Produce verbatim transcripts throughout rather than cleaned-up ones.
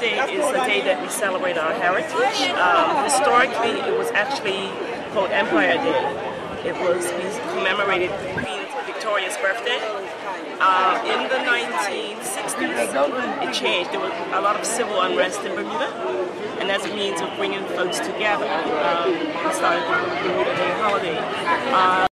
Bermuda Day is the day that we celebrate our heritage. Um, historically, it was actually called Empire Day. It was we commemorated Queen Victoria's birthday. Uh, in the nineteen sixties, it changed. There was a lot of civil unrest in Bermuda, and as a means of bringing folks together, um, we started the Bermuda Day holiday. Uh,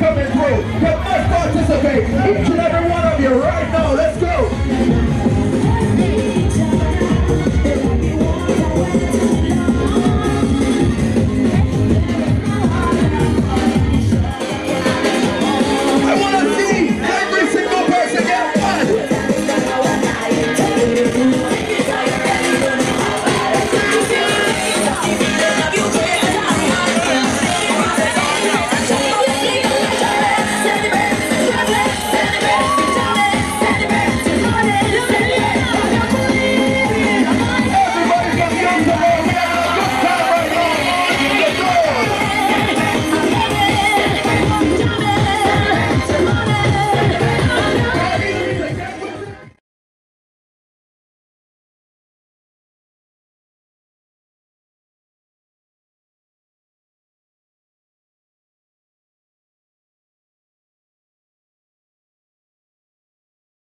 Coming through. You must participate. Each and every one of you right now. Let's